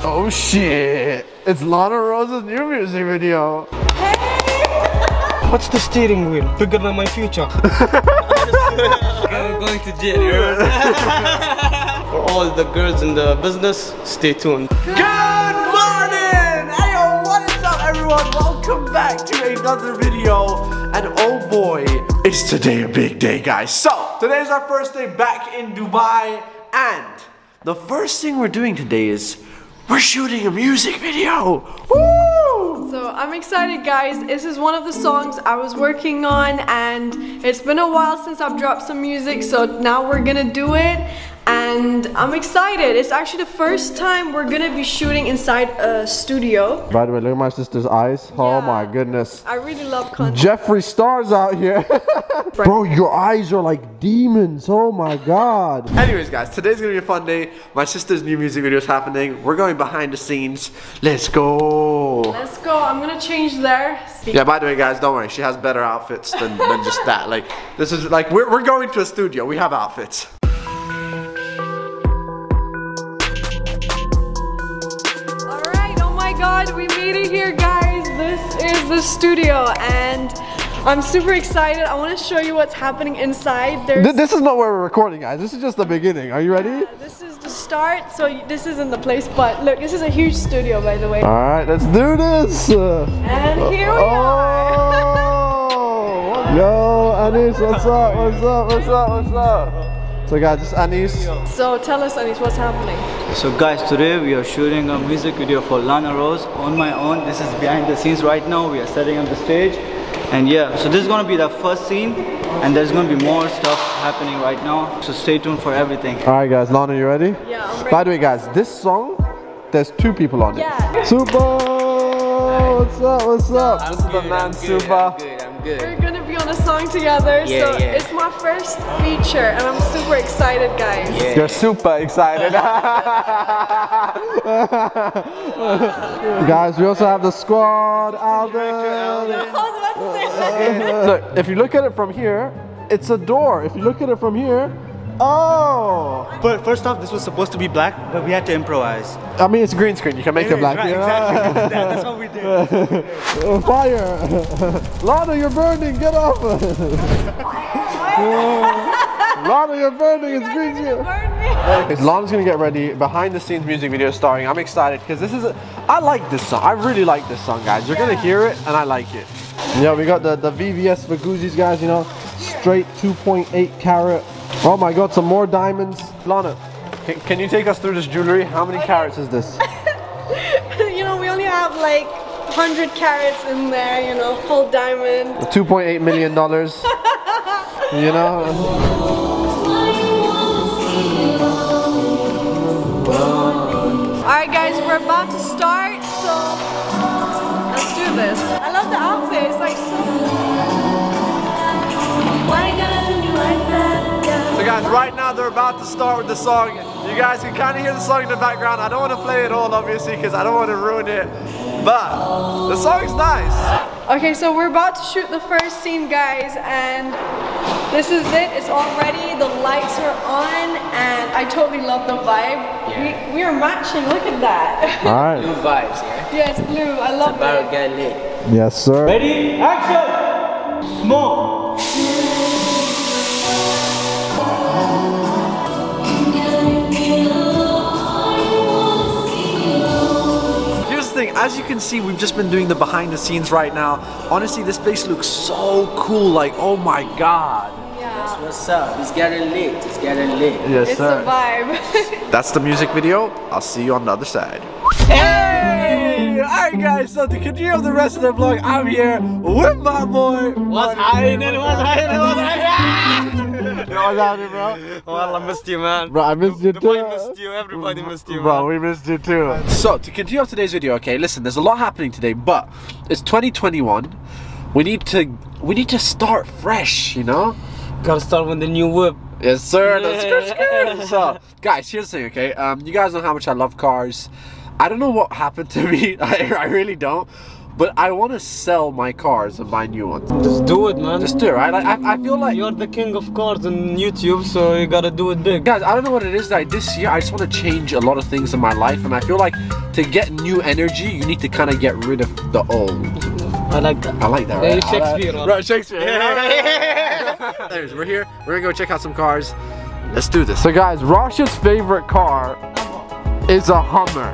Oh shit, it's Lana Rose's new music video. Hey! What's the steering wheel? Bigger than my future. I'm going to jail. For all the girls in the business, stay tuned. Good morning! Ayo, what is up everyone? Welcome back to another video. And oh boy, it's today a big day guys. So, today is our first day back in Dubai. And the first thing we're doing today is we're shooting a music video! Woo! So I'm excited guys, this is one of the songs I was working on and it's been a while since I've dropped some music, so now we're gonna do it and I'm excited. It's actually the first time we're gonna be shooting inside a studio. By the way, look at my sister's eyes. Yeah. Oh my goodness. I really love content. Jeffree Star's out here. Bro, your eyes are like demons. Oh my god. Anyways guys, today's gonna be a fun day. My sister's new music video is happening. We're going behind the scenes. Let's go. Let's go. I'm gonna change there. Yeah, by the way guys, don't worry. She has better outfits than just that. Like, this is like, we're going to a studio. We have outfits. Alright, oh my god. We made it here guys. This is the studio and I'm super excited. I want to show you what's happening inside. This is not where we're recording, guys. This is just the beginning. Are you ready? Yeah, this is the start, so this isn't the place. But look, this is a huge studio, by the way. All right, let's do this. And here we are. Yo, Anis, what's up? What's up? What's up? What's up? So, guys, this is Anis. So, tell us, Anis, what's happening? So, guys, today we are shooting a music video for Lana Rose on my own. This is behind the scenes right now. We are setting up the stage. And yeah, so this is gonna be the first scene and there's gonna be more stuff happening right now. So stay tuned for everything. Alright guys, Lana, you ready? Yeah, I'm ready. By the way guys, this song, there's two people on it. Yeah. Super! What's up, what's up? I'm this good, is the man, Super. I'm good. We're gonna be on a song together, yeah, so yeah. It's my first feature and I'm super excited guys. Yeah. You're super excited. Guys, we also have the squad, Alvin. Look, if you look at it from here, it's a door. If you look at it from here, oh! But first off, this was supposed to be black, but we had to improvise. I mean, it's a green screen. You can make it black. Right, exactly. That's what we did. Fire! Lana, you're burning. Get off! Lana, you're burning. It's green screen. Lana's gonna get ready. Behind the scenes music video starring. I'm excited because this is. I like this song. I really like this song, guys. You're gonna hear it, and I like it. Yeah, we got the VVS for Gouzies, guys, you know, straight 2.8 carat. Oh my god, some more diamonds. Lana, can you take us through this jewelry? How many carats is this? You know, we only have like 100 carats in there, you know, full diamond. $2.8 million, you know. Alright guys, we're about to start, so... let's do this. I love the outfit. It's like so. So guys, right now they're about to start with the song. You guys can kind of hear the song in the background. I don't want to play it all obviously because I don't want to ruin it. But the song's nice. Okay, so we're about to shoot the first scene, guys, and this is it. It's all ready. The lights are on, and I totally love the vibe. Yeah. We are matching. Look at that. All right. Blue vibes. Yeah. Yeah, it's blue. I love that. Yes, sir. Ready? Action! Smoke! Here's the thing. As you can see, we've just been doing the behind the scenes right now. Honestly, this place looks so cool. Like, oh my god. Yeah. What's up? It's getting lit. It's getting lit. Yes, it's sir. It's a vibe. That's the music video. I'll see you on the other side. Hey! Alright guys, so to continue on the rest of the vlog, I'm here with my boy. What's happening? What's happening? What's happening? What's happening, bro? Well, I missed you, man. Bro, I missed you too. I missed you. Everybody missed you, bro. We missed you too. So, to continue on today's video, okay, listen, there's a lot happening today, but it's 2021. We need to start fresh, you know? Gotta start with the new whip. Yes, sir. Yeah. So, guys, here's the thing, okay? You guys know how much I love cars. I don't know what happened to me, I really don't, But I want to sell my cars and buy new ones. Just do it, man. Just do it, right? Like, I feel like you're the king of cars on YouTube, so you gotta do it big. Guys, I don't know what it is, like this year I just want to change a lot of things in my life, and I feel like to get new energy, you need to kind of get rid of the old. I like that. I like that, right? Yeah, Shakespeare. Right, Shakespeare. Yeah. Anyways, we're here. We're gonna go check out some cars. Let's do this. So guys, Rashid's favorite car is a Hummer.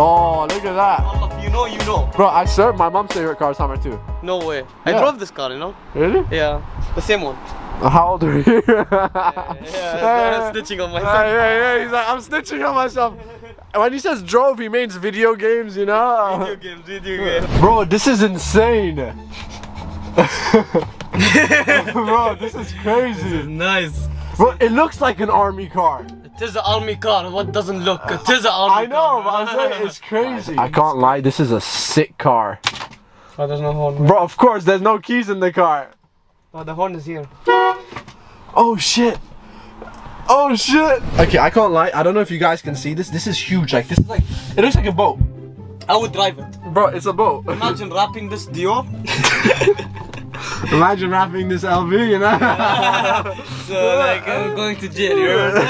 Oh, look at that. Allah, if you know, you know. Bro, I swear my mom's favorite car is Hummer too. No way. Yeah. I drove this car, you know? Really? Yeah. The same one. How old are you? Yeah, snitching on myself. Yeah, he's like, I'm snitching on myself. When he says drove, he means video games, you know? Video games. Bro, this is insane. Bro, this is crazy. This is nice. Bro, it looks like an army car. It is an army car. What doesn't look? It is an army car. I know, but I'm saying it's crazy. I can't lie, this is a sick car. Oh, there's no horn. Bro, of course, there's no keys in the car. Oh, the horn is here. Oh, shit. Oh shit! Okay, I can't lie, I don't know if you guys can see this. This is huge, like this is like, it looks like a boat. I would drive it. Bro, it's a boat. Imagine wrapping this Dior. Imagine wrapping this LV, you know? So like, I'm going to jail, you know?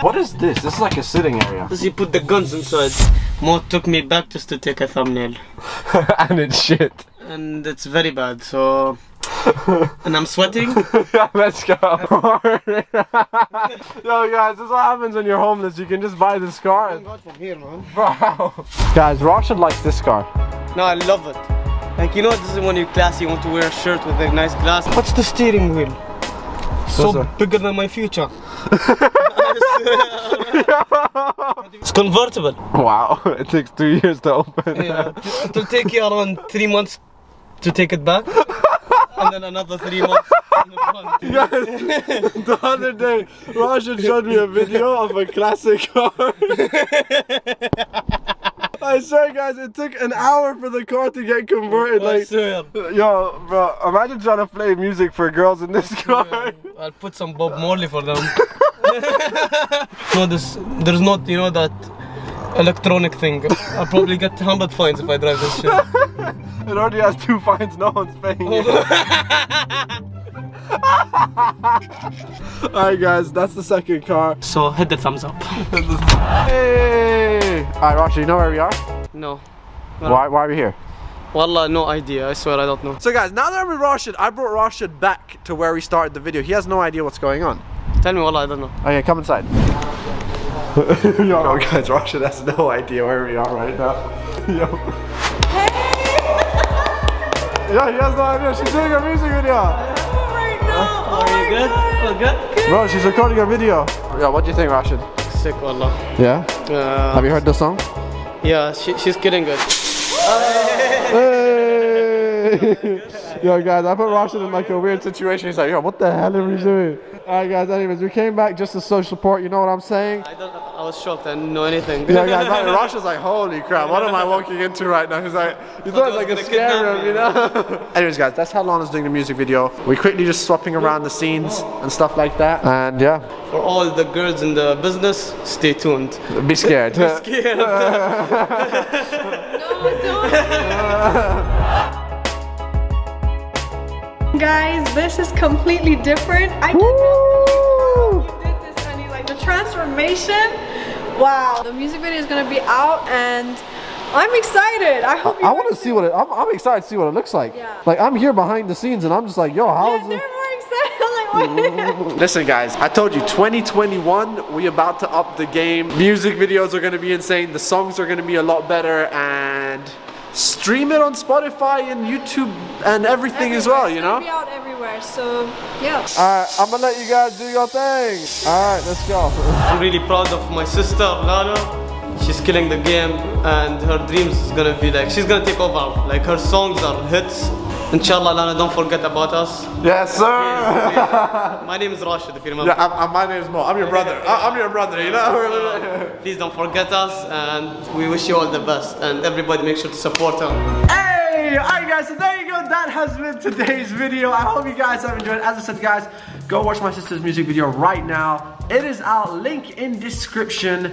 What is this? This is like a sitting area. This, you put the guns inside. Mo took me back just to take a thumbnail. And it's shit. And it's very bad, so... And I'm sweating. Yeah, let's go. Yo guys, this is what happens when you're homeless. You can just buy this car. I got from here, man. Bro. Guys, Rashid likes this car. No, I love it. Like, you know, this is when you're classy, you want to wear a shirt with a nice glass. What's the steering wheel? So bigger than my future. It's convertible. Wow, it takes 2 years to open. Yeah, it'll take you around 3 months to take it back. And then another 3 months in the front. Guys, the other day, Rashid showed me a video of a classic car. I swear, guys, it took an hour for the car to get converted. Like, yo, bro, imagine trying to play music for girls in this car. I'll put some Bob Marley for them. No, there's not, you know, that electronic thing. I'll probably get 100 fines if I drive this shit. It already has 2 fines, no one's paying it. Alright guys, that's the second car. So hit the thumbs up. Hey! Alright Rashid, you know where we are? No. Why are we here? Wallah, no idea. I swear I don't know. So guys, now that I'm with Rashid, I brought Rashid back to where we started the video. He has no idea what's going on. Tell me, wallah, I don't know. Okay, come inside. Yo guys, Rashid has no idea where we are right now. Yo. Yeah, he has no idea. She's doing a music video. Right now. Oh, are you good? Good? Bro, she's recording a video. Yeah, what do you think, Rashid? Sick, wallah. Yeah? Have you heard the song? Yeah, she's getting good. Hey. Yo, guys, I put Rashid in like a weird situation. He's like, yo, what the hell are we doing? Alright, guys, anyways, we came back just to social support. You know what I'm saying? I was shocked. I didn't know anything. Yeah, guys, like, Rashid's like, holy crap, what am I walking into right now? He's like, you thought it was like a scare room, you know? Anyways, guys, that's how Lana's doing the music video. We're quickly just swapping around the scenes and stuff like that. And yeah. For all the girls in the business, stay tuned. Be scared. Be scared. No, don't. Guys, this is completely different. I cannot believe you did this, honey. Like the transformation. Wow. The music video is gonna be out, and I'm excited. I hope. I want to see what it. I'm excited to see what it looks like. Yeah. Like I'm here behind the scenes, and I'm just like, yo, how is it? Listen guys, I told you 2021 we about to up the game. Music videos are gonna be insane. The songs are gonna be a lot better, and stream it on Spotify and YouTube and everything everywhere. As well, you know? It's gonna be out everywhere, so yeah. Alright, I'm gonna let you guys do your thing. Alright, let's go. I'm really proud of my sister, Lana. She's killing the game and her dreams is gonna be like, she's gonna take over. Like her songs are hits. Inshallah, Lana, don't forget about us. Yes, sir. Please. My name is Rashid, if you remember. Yeah, my name is Mo. I'm your brother. I'm your brother, you know? Please don't forget us, and we wish you all the best. And everybody, make sure to support them. Hey! Alright, guys, so there you go. That has been today's video. I hope you guys have enjoyed. As I said, guys, go watch my sister's music video right now. It is out. Link in description.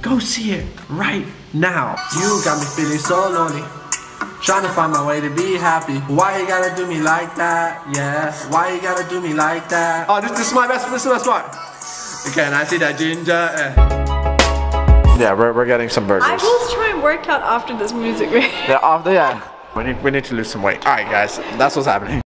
Go see it right now. You got me feeling so lonely. Trying to find my way to be happy. Why you gotta do me like that? Yeah. Why you gotta do me like that? Oh, this is my best. This is my smart. Okay, and I see that ginger. Yeah, we're getting some burgers. I will try and work out after this music video. Yeah, after, yeah. We need to lose some weight. All right, guys, that's what's happening.